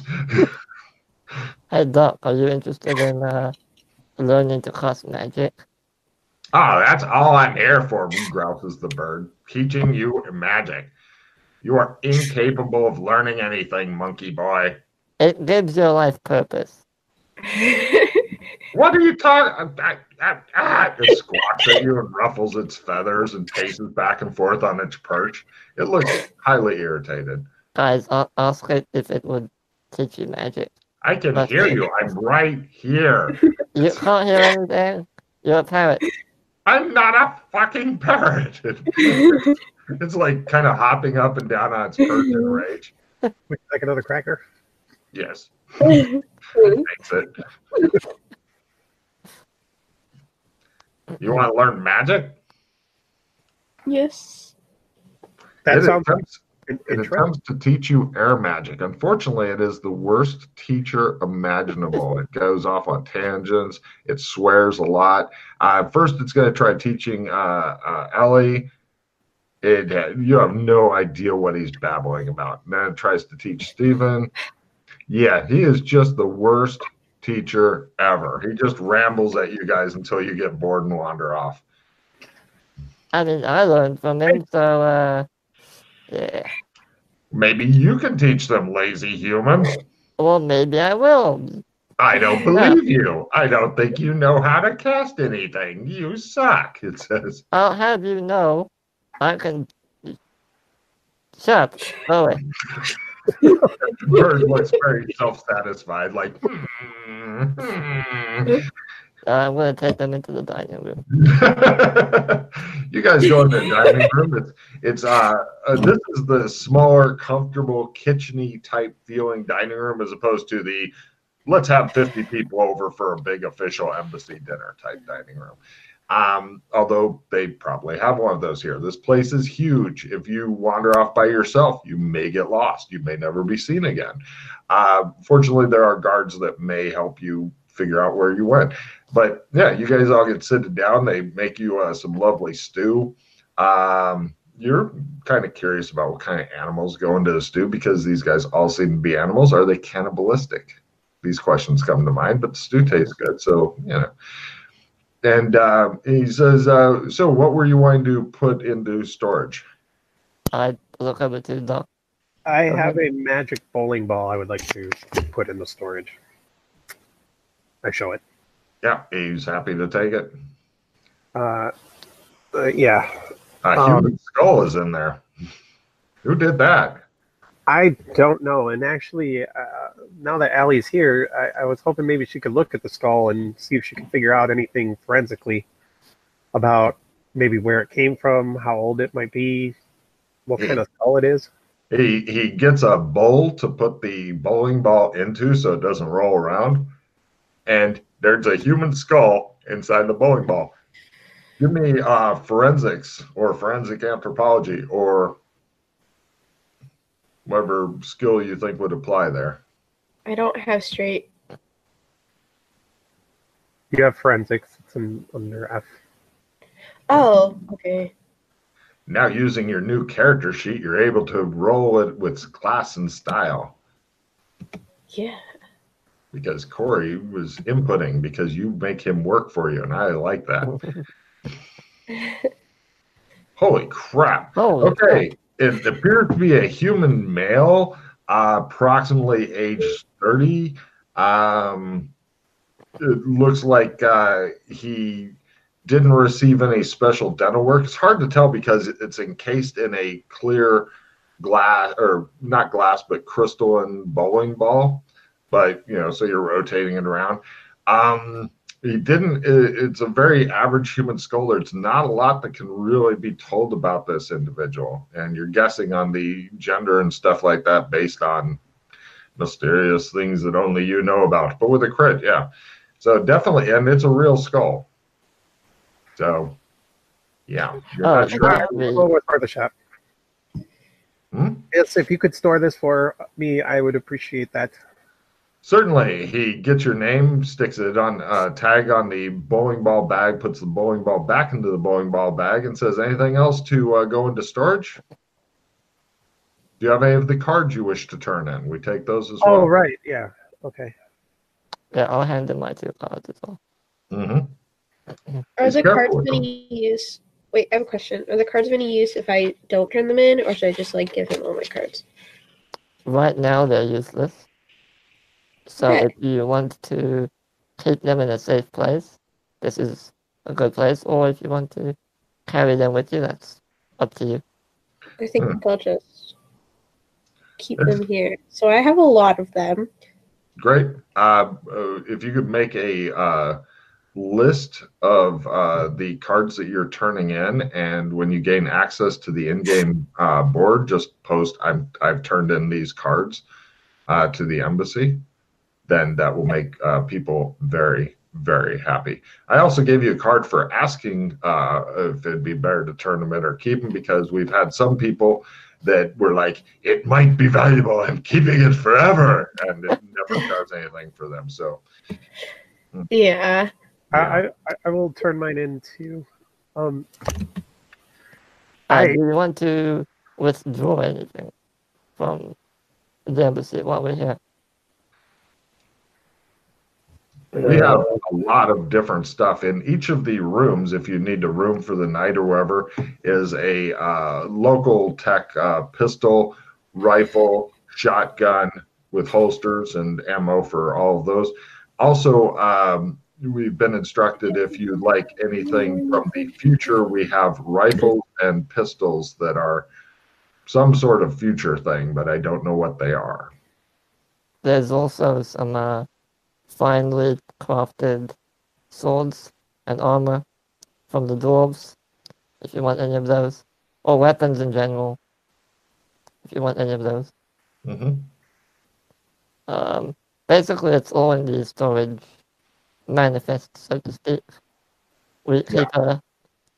Hey, Doc, are you interested in uh, learning to cast magic? Oh, that's all I'm here for, grouses the bird. Teaching you magic. You are incapable of learning anything, monkey boy. It gives your life purpose. What are you talking about? It squawks at you and ruffles its feathers and paces back and forth on its perch. It looks highly irritated. Guys, I'll ask it if it would teach you magic. I can but hear you. I'm right here. You can't hear anything? You're a parrot. I'm not a fucking parrot. It's like kind of hopping up and down on its perch in rage. Would you like another cracker? Yes. It takes it. You want to learn magic? Yes. That it sounds attempts, it, it attempts to teach you air magic. Unfortunately, it is the worst teacher imaginable. It goes off on tangents. It swears a lot. Uh, first, it's going to try teaching uh, uh, Ellie. It, you have no idea what he's babbling about. Then it tries to teach Stephen. Yeah, he is just the worst teacher ever. He just rambles at you guys until you get bored and wander off. I mean, I learned from him, so uh yeah. Maybe you can teach them, lazy human. Well, maybe I will. I don't believe you. I don't think you know how to cast anything. You suck, it says. I'll have you know I can shut oh wait. Bird looks very self-satisfied, like hmm, hmm. Uh, I'm going to take them into the dining room. You guys go into the dining room. It's, it's uh, uh, this is the smaller, comfortable, kitcheny type feeling dining room, as opposed to the let's have fifty people over for a big official embassy dinner type dining room. Um, although they probably have one of those here. This place is huge. If you wander off by yourself, you may get lost. You may never be seen again. Uh, fortunately, there are guards that may help you figure out where you went. But yeah, you guys all get seated down. They make you uh, some lovely stew. Um, you're kind of curious about what kind of animals go into the stew because these guys all seem to be animals. Are they cannibalistic? These questions come to mind, but the stew tastes good. So, you know. And uh, he says, uh, so what were you wanting to put into storage? I look up at it, Doc. I have a magic bowling ball I would like to put in the storage. I show it. Yeah, he's happy to take it. Uh, uh, yeah. A human um, skull is in there. Who did that? I don't know. And actually, uh, now that Allie's here, I, I was hoping maybe she could look at the skull and see if she could figure out anything forensically about maybe where it came from, how old it might be, what he, kind of skull it is. He, he gets a bowl to put the bowling ball into so it doesn't roll around. And there's a human skull inside the bowling ball. Give me uh, forensics or forensic anthropology or whatever skill you think would apply there. I don't have straight. You have forensics. It's in, under F. Oh, okay. Now using your new character sheet, you're able to roll it with class and style. Yeah. Because Corey was inputting because you make him work for you, and I like that. Holy crap. Holy okay. Crap. It appeared to be a human male, uh, approximately age thirty. Um, it looks like uh, he didn't receive any special dental work. It's hard to tell because it's encased in a clear glass, or not glass, but crystalline bowling ball. But, you know, so you're rotating it around. Um, he didn't. It, it's a very average human skull. There's not a lot that can really be told about this individual, and you're guessing on the gender and stuff like that based on mysterious things that only you know about. But with a crit, yeah. So definitely, and it's a real skull. So, yeah. You're oh, not sure. Part of the shop. Hmm? Yes, if you could store this for me, I would appreciate that. Certainly, he gets your name, sticks it on a uh, tag on the bowling ball bag, puts the bowling ball back into the bowling ball bag, and says, anything else to uh, go into storage? Do you have any of the cards you wish to turn in? We take those as well. Oh, right, yeah, okay. Yeah, I'll hand in my two cards as well. Mm-hmm. Are the cards going to use? Wait, I have a question. Are the cards going to use if I don't turn them in, or should I just like give him all my cards? Right now, they're useless. So if you want to keep them in a safe place, this is a good place. Or if you want to carry them with you, that's up to you. I think hmm. I'll just keep them here. So I have a lot of them. Great. Uh, if you could make a uh, list of uh, the cards that you're turning in, and when you gain access to the in-game uh, board, just post, I'm, I've turned in these cards uh, to the embassy. Then that will make uh, people very, very happy. I also gave you a card for asking uh, if it'd be better to turn them in or keep them, because we've had some people that were like, it might be valuable, I'm keeping it forever, and it never does anything for them. So, yeah, I I, I will turn mine in too. Um, I, do you want to withdraw anything from the embassy while we're here? We have a lot of different stuff in each of the rooms. If you need a room for the night or whatever, is a uh, local tech uh, pistol, rifle, shotgun with holsters and ammo for all of those. Also, um, we've been instructed if you like anything from the future, we have rifles and pistols that are some sort of future thing, but I don't know what they are. There's also some... Uh... finely crafted swords and armor from the dwarves, if you want any of those, or weapons in general, if you want any of those. Mm-hmm. Um, basically, it's all in the storage manifest, so to speak. We yeah. keep a,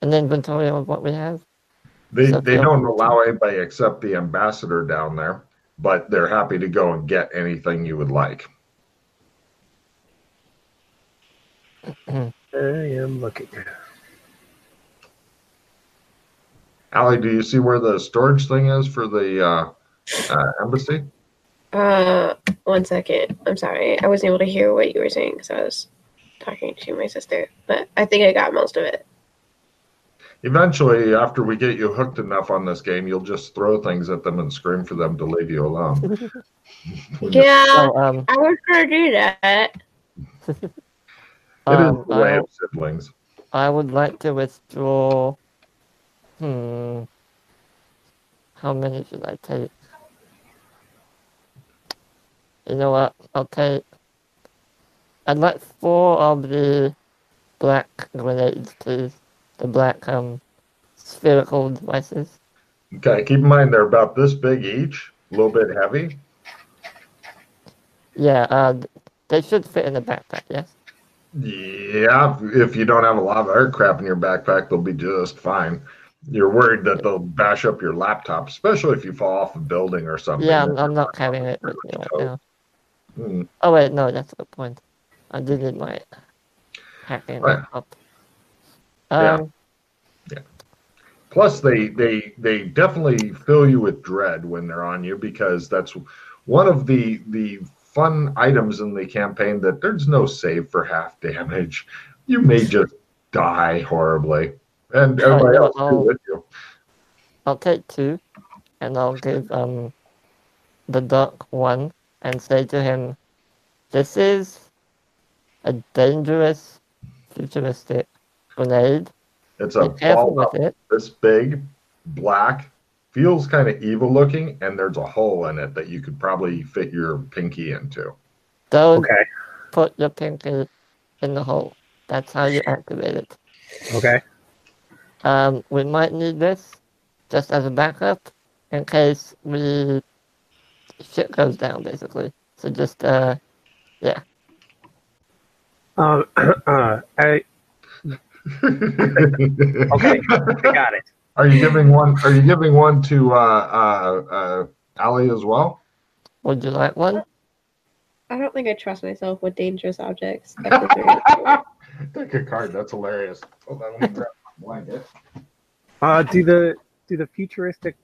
an inventory of what we have. They, so they don't allow anybody except the ambassador down there, but they're happy to go and get anything you would like. I am looking. Allie, do you see where the storage thing is for the uh, uh, embassy? Uh, one second. I'm sorry. I wasn't able to hear what you were saying because I was talking to my sister, but I think I got most of it. Eventually, after we get you hooked enough on this game, you'll just throw things at them and scream for them to leave you alone. Yeah, so, um, I would prefer to do that. It is um, the way of siblings. I would like to withdraw... Hmm. How many should I take? You know what? I'll take. I'd like four of the black grenades, please. The black um spherical devices. Okay. Keep in mind they're about this big each, a little bit heavy. Yeah. Uh, they should fit in a backpack. Yes. Yeah. If you don't have a lot of air crap in your backpack, they'll be just fine. You're worried that they'll bash up your laptop, especially if you fall off a building or something. Yeah, I'm, I'm not carrying it with me right now. Hmm. Oh, wait, no, that's the point. I didn't like hacking right. laptop. Um, yeah. yeah. Plus, they, they, they definitely fill you with dread when they're on you, because that's one of the, the fun items in the campaign that there's no save for half damage. You may just die horribly. And everybody else I'll, with you. I'll take two, and I'll give um the Doc one, and say to him, "This is a dangerous, futuristic grenade. It's a ball up it. This big, black, feels kind of evil looking, and there's a hole in it that you could probably fit your pinky into. Don't okay. put your pinky in the hole. That's how you activate it. Okay." Um, we might need this just as a backup in case we shit goes down, basically. So just, uh, yeah. Um, uh, I... okay, I got it. Are you giving one? Are you giving one to uh, uh, uh, Allie as well? Would you like one? I don't think I trust myself with dangerous objects. Take a card. That's hilarious. Hold on, let me grab. Blanket. Uh, do the do the futuristic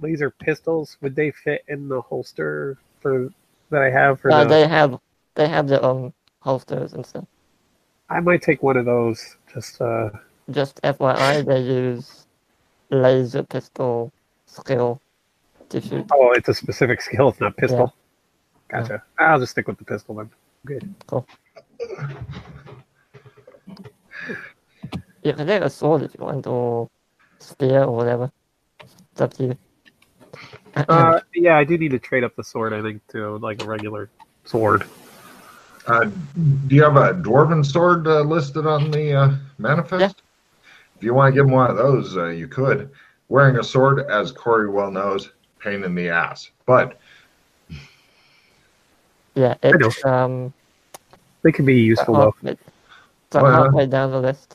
laser pistols, would they fit in the holster for that I have? For uh, the... They have they have their own holsters and stuff. I might take one of those. Just uh. Just F Y I, they use laser pistol skill to shoot. Oh, it's a specific skill. It's not pistol. Yeah. Gotcha. Yeah. I'll just stick with the pistol then. Good. Cool. You can take a sword if you want, or spear, or whatever. It's up to you. Uh, yeah, I do need to trade up the sword, I think, to like a regular sword. Uh, do you have a dwarven sword uh, listed on the uh, manifest? Yeah. If you want to give him one of those, uh, you could. Wearing a sword, as Corey well knows, pain in the ass. But yeah, it's um, they can be useful though. It's so well, halfway down the list.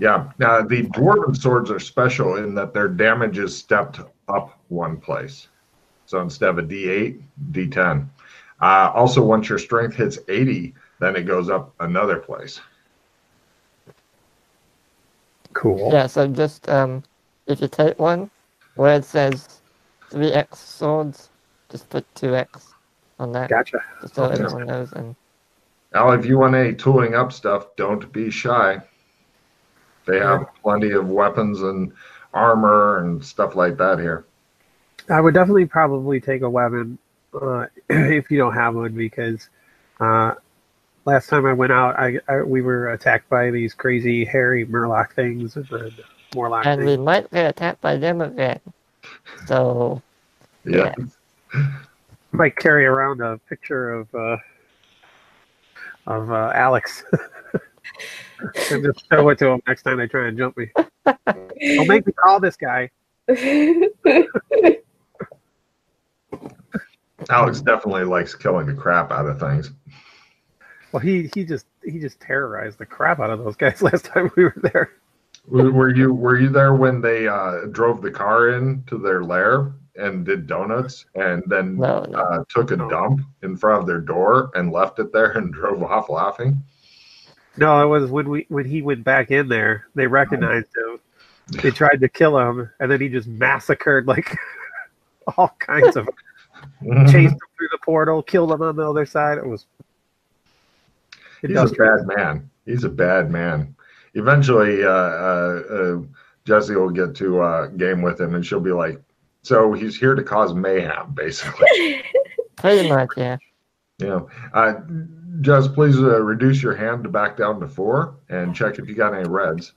Yeah. Now, the dwarven swords are special in that their damage is stepped up one place. So instead of a D eight, D ten. Uh, also, once your strength hits eighty, then it goes up another place. Cool. Yeah, so just um, if you take one, where it says three X swords, just put two X on that. Gotcha. Just so everyone knows. And... Now, if you want any tooling up stuff, don't be shy. They have plenty of weapons and armor and stuff like that here. I would definitely probably take a weapon uh, if you don't have one, because uh, last time I went out, I, I we were attacked by these crazy hairy murloc things. And, the Morlock and things. We might get attacked by them again. So, yeah. yeah. I might carry around a picture of, uh, of uh, Alex. And just show it to him next time they try and jump me. Don't make me call this guy. Alex definitely likes killing the crap out of things. Well, he he just he just terrorized the crap out of those guys last time we were there. Were you were you there when they uh, drove the car into their lair and did donuts and then no, no. Uh, took a dump in front of their door and left it there and drove off laughing? No, it was when we when he went back in there, they recognized him. They tried to kill him, and then he just massacred like all kinds of them. Chased them through the portal, killed them on the other side. It was. It He's a bad man. He's a bad man. Eventually, uh, uh, uh, Jessie will get to uh, game with him, and she'll be like, "So he's here to cause mayhem, basically." Pretty much, yeah. Yeah, uh, Jess, please uh, reduce your hand to back down to four, and check if you got any reds.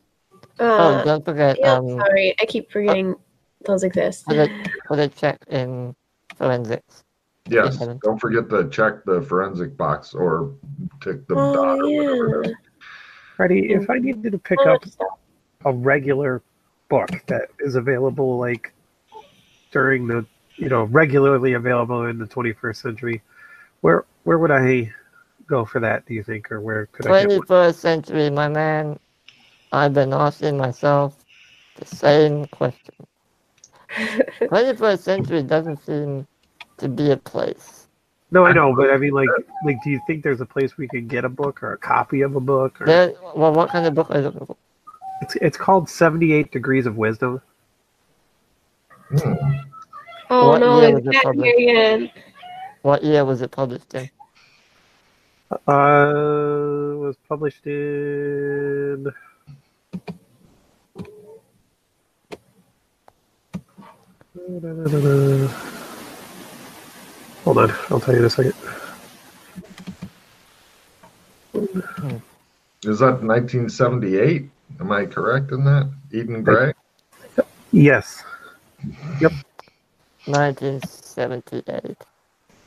Uh, oh, don't forget. Yeah, um, sorry, I keep forgetting uh, those exist. Put a, put a check in forensics. Yes, don't forget to check the forensic box or tick the oh, dot or yeah. whatever it is. Freddie, if I needed to pick up a regular book that is available, like, during the, you know, regularly available in the twenty-first century, where where would I go for that, do you think, or where could I get one? twenty-first century, my man, I've been asking myself the same question. twenty-first century doesn't seem to be a place. No, I know, but I mean, like, like, do you think there's a place we could get a book or a copy of a book? Or... There, well, what kind of book are you looking for? It's it's called Seventy Eight Degrees of Wisdom. Hmm. Oh what no! It's back here again. What year was it published in? Uh, it was published in. Da, da, da, da, da. Hold on, I'll tell you in a second. Is that nineteen seventy-eight? Am I correct in that? Eden Gray? Yes. Yep. nineteen seventy-eight.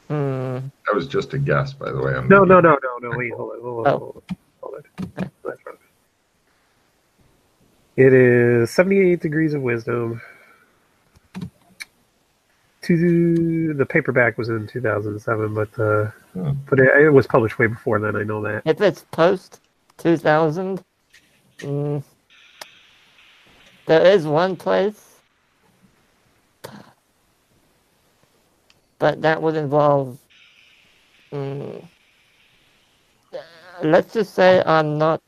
Hmm. That was just a guess, by the way. I'm no, no, no, no, no, wait, hold on, hold on, oh. hold on. Hold on. It is seventy-eight Degrees of Wisdom. To the paperback was in two thousand seven, but uh, hmm. but it, it was published way before then. I know that. If it's post two thousand, mm, there is one place, but that would involve. Mm, let's just say I'm not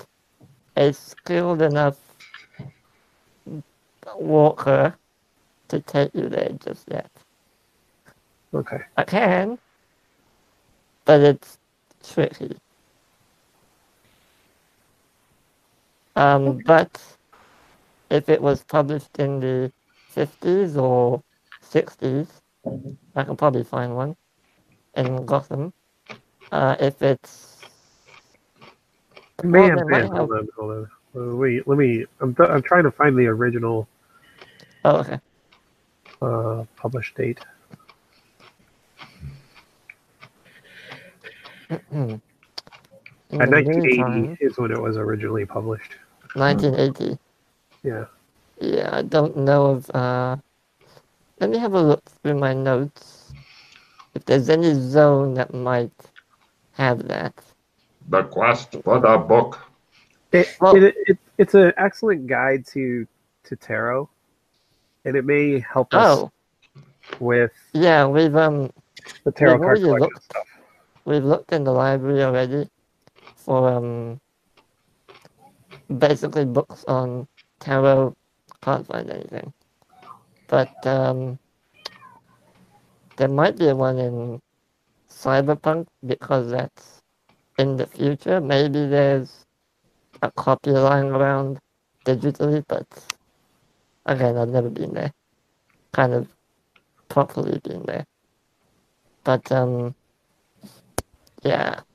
a skilled enough walker to take you there just yet. Okay. I can, but it's tricky. Um, okay. But if it was published in the fifties or sixties, I can probably find one in Gotham. Uh, if it's man, well, man, hold on, hold on. Uh, wait, let me. I'm th I'm trying to find the original. Oh, okay. Uh, published date. In At nineteen eighty is when it was originally published. nineteen eighty. Yeah. Yeah, I don't know of. Uh... Let me have a look through my notes. If there's any zone that might have that. The quest for the book. It, well, it, it it's an excellent guide to to tarot, and it may help oh. us with. Yeah, we've um. The tarot card collection stuff. We've looked in the library already for um, basically books on tarot. Can't find anything, but um, there might be one in Cyberpunk because that's in the future. Maybe there's a copy lying around digitally, but again, I've never been there, kind of properly been there, but um. Yeah,